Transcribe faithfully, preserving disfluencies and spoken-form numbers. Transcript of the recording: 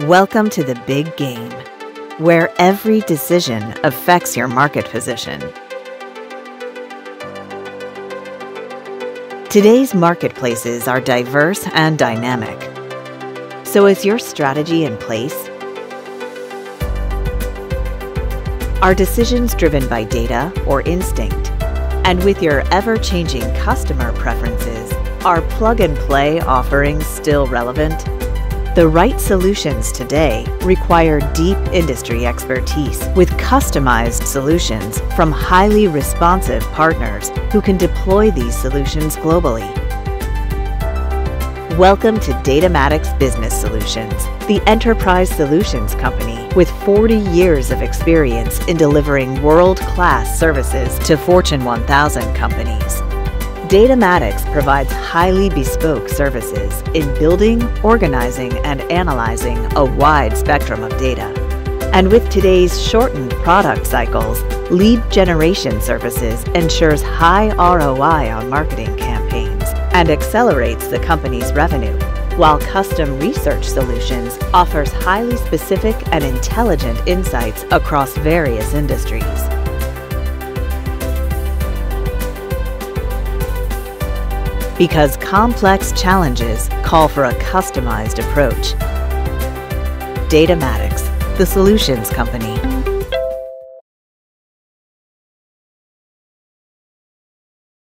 Welcome to the big game, where every decision affects your market position. Today's marketplaces are diverse and dynamic. So is your strategy in place? Are decisions driven by data or instinct? And with your ever-changing customer preferences, are plug-and-play offerings still relevant? The right solutions today require deep industry expertise with customized solutions from highly responsive partners who can deploy these solutions globally. Welcome to Datamatics Business Solutions, the enterprise solutions company with forty years of experience in delivering world-class services to Fortune one thousand companies. Datamatics provides highly bespoke services in building, organizing, and analyzing a wide spectrum of data. And with today's shortened product cycles, lead generation services ensures high R O I on marketing campaigns and accelerates the company's revenue, while custom research solutions offers highly specific and intelligent insights across various industries. Because complex challenges call for a customized approach. Datamatics, the solutions company.